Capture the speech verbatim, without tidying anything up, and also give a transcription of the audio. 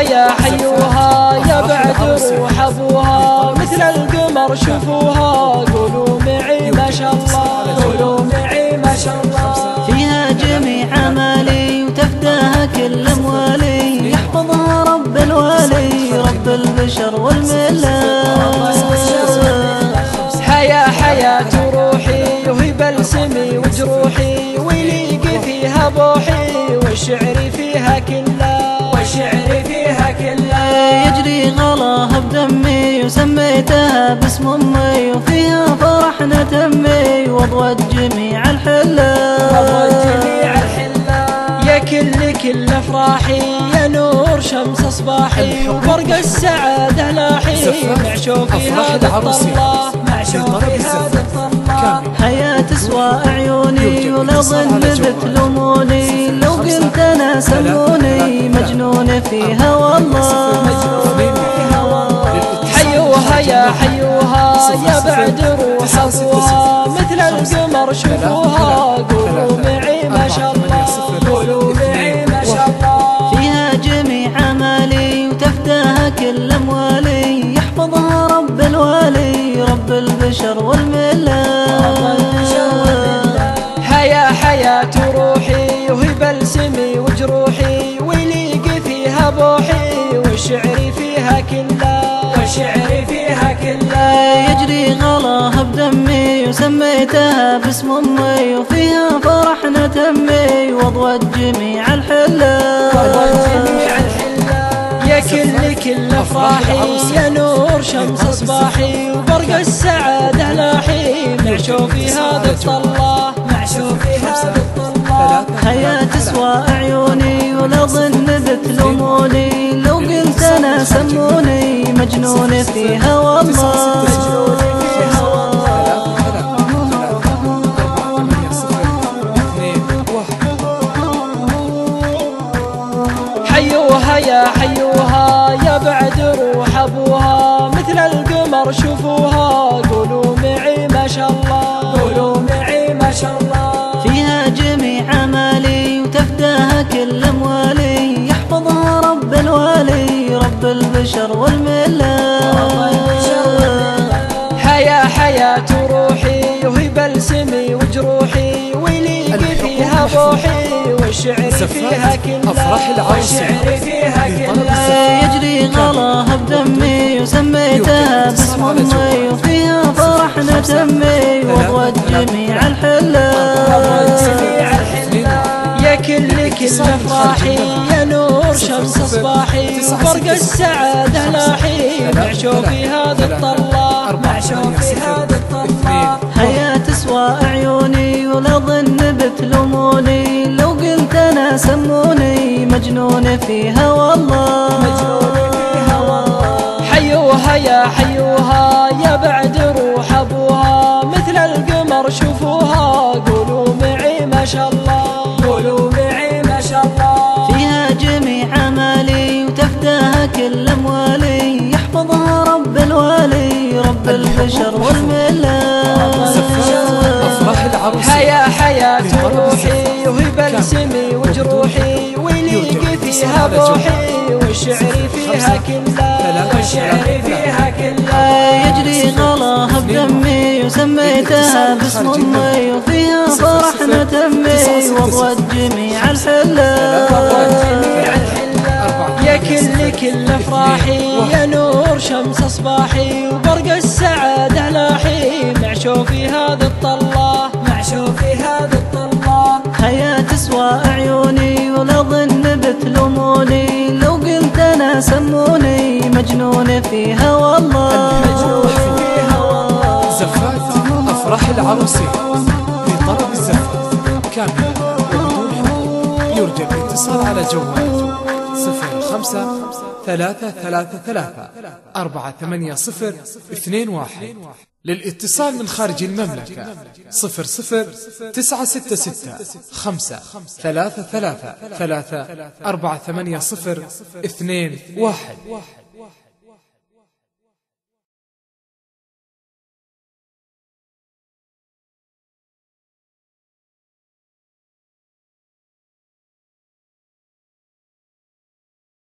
يا حيوها يا بعد روح ابوها مثل القمر شوفوها قولوا معي ما شاء الله قولوا معي ما شاء الله فيها جميع امالي وتفداها كل اموالي يحفظها رب الوالي رب البشر والملاك حيا حيا روحي وهي بلسمي وجروحي ويليقي فيها بوحي والشعر فيها كله والشعر فيها كله يجري غلاها بدمي وسميتها باسم امي وفيها فرحنا تمي واضوت جميع الحله واضوت جميع الحله يا كل كل افراحي يا نور شمس صباحي وبرق السعاده لاحي مع شوقي هذا الطله مع شوقي هذا الطله حياه تسوى عيوني ولا ظن بتلوموني لو قلت انا سموني مجنون فيها والله حيوها يا حيوها يا بعد روح ابوها مثل القمر شوفوها قولوا معي ما شاء الله قولوا معي ما شاء الله فيها جميع امالي وتفداها كل اموالي يحفظها رب الوالي رب البشر والملاك حيا حياة روحي وهي بلسمي وجروحي ويليقي فيها بوحي والشعر فيها كله والشعر فيها كله يجري غلاها بدمي وسميتها باسم امي وفيها فرحنا تمي واضوت جميع الحله واضوت جميع الحله يا كل كل افراحي يا نور شمس صباحي وبرق السعاده لاحي مع شوفي هذا الطله مع شوفي هذا الطله حياه تسوى عيوني ولا ظن بتلوموني لو قلت انا سموني مجنون فيها والله حيوها يا حيوها يا بعد روح ابوها مثل القمر شوفوها قولوا معي ما شاء الله قولوا معي ما شاء الله فيها جميع امالي وتفداها كل اموالي يحفظها رب الوالي رب البشر والملاك حيا حياة روحي وهي بلسمي وجروحي ويليقي فيها بوحي والشعر فيها كله افراح العروسين يجري غلاها بدمي وسميتها باسم امي وفيها فرحنا تمي واضوت جميع الحله يا كل كل افراحي يا نور شمس صباحي وبرق السعاده لاحي مع شوقي هذا الطله مع شوقي هذا الطله حياه تسوى عيوني ولا ظن بتلوموني لو قلت انا سموني مجنون فيها والله مجنون فيها والله حيوها يا حيوها يا بعد روح ابوها مثل القمر شوفوها قولوا معي ما شاء الله قولوا معي ما شاء الله فيها جميع امالي وتفداها كل اموالي يحفظها رب الوالي رب البشر والملاك حيا حياة روحي وهي بلسمي وجروحي ويليقي فيها بوحي والشعر فيها كله والشعر فيها كله يجري غلاها بدمي وسميتها باسم امي وفيها فرحنا تمي واضوت جميع الحله يا كل كل افراحي يا نور شمس صباحي وبرق السعاده لاحي مع شوفي هذا الطله مع شوفي هذا الطله حياه تسوى عيوني ولا ظن بتلوموني لو قلت انا سموني مجنون فيها والله مجنون فيها والله زفات افراح العروسين في طرب الزفات كامله وبدون حدود يرجى الاتصال على جوال صفر خمسة ثلاثة ثلاثة ثلاثة أربعة ثمانية صفر اثنين واحد للاتصال من خارج المملكة صفر صفر تسعة ستة ستة خمسة ثلاثة ثلاثة ثلاثة أربعة ثمانية صفر اثنين واحد.